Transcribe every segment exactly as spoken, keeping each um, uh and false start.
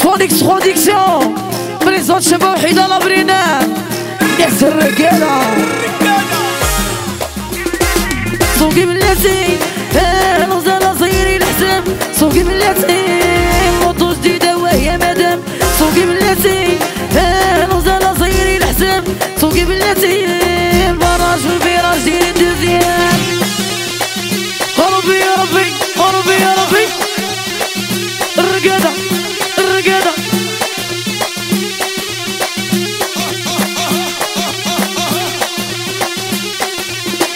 فونيكس برودكسيون بريزون شباب وحيد الله برينان ناس الرجاله صوتي بلاتي الغزاله صغيري الحساب صوتي بلاتي موطو جديده وهي مدام صوتي بلاتي الغزاله صغيري الحساب صوتي بلاتي البراج والفيراج ديال الدوزيام قربي يا ربي قربي يا ربي الرقاده الرقاده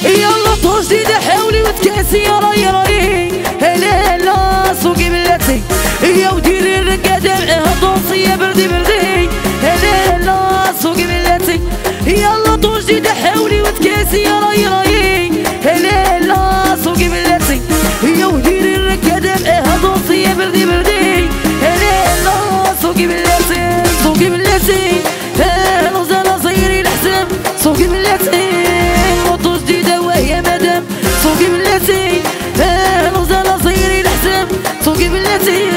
يلا طو جديده حاولي وتكاسي يا راي راي هلا هلا سوقي بلاتي يا وديري الرقاده معاها طونسيه بردي بردي هلا هلا سوقي بلاتي يلا طو جديده حاولي وتكاسي يا راي راي هلا هلا سوقي بلاتي يا وديري الرقاده معاها طونسيه بردي بردي هلا هلا سوقي بلاتي سوقي بلاتي الغزاله صغيري الحساب سوقي بلاتي موطو جديده وهي مدام سوقي بلاتي الغزاله صغيري الحساب سوقي بلاتي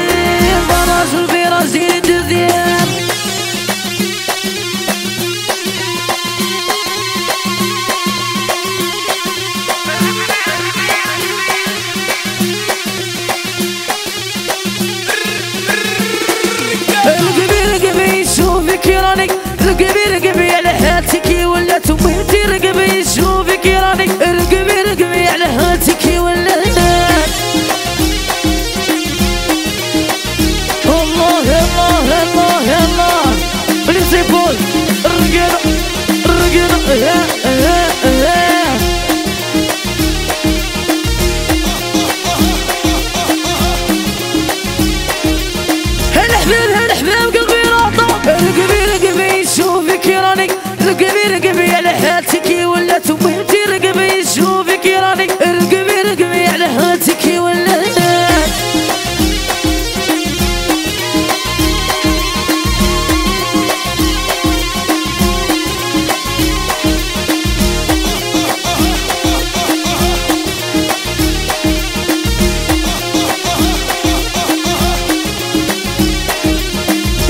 البراج والفيراج ديال الدوزيام رقبي رقبي على حالتك ولات ومهدي رقبي شوفك راني رقبي رقبي على حالتك ولات الله الله الله الله برينسيبول الرقاده الرقاده ها ها ها هالحباب هالحباب قلبي راطه رقبي شوفك راني رقبي رقبي على حالتك ولات ومهدي رقبي شوفك راني رقبي رقبي على حالتك ولات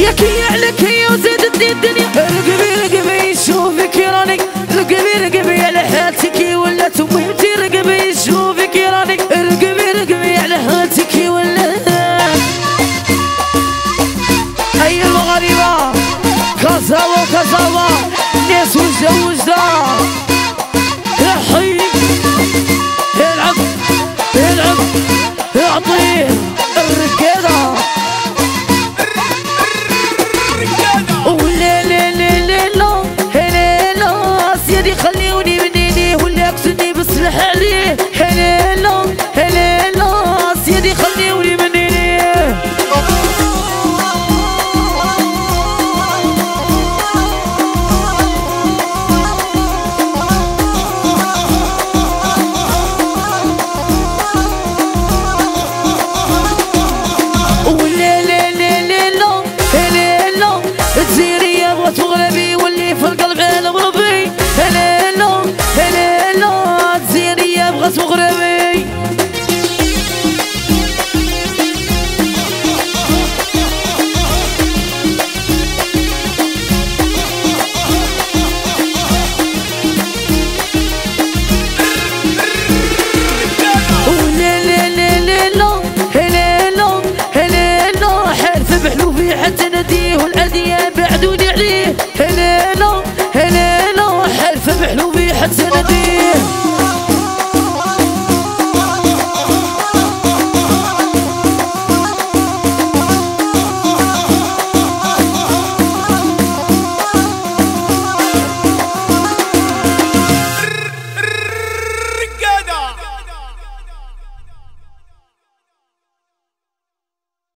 ياكي عليك هي وزادتني الدنيا رقبي رقبي شوفك راني رقبي رقبي على حالتك ولات ومهدي رقبي شوفك راني رقبي رقبي على حالتك ولات أي المغاربة كازاوا كازاوا ناس وجدة وجدة يا حي العب العب اعطيه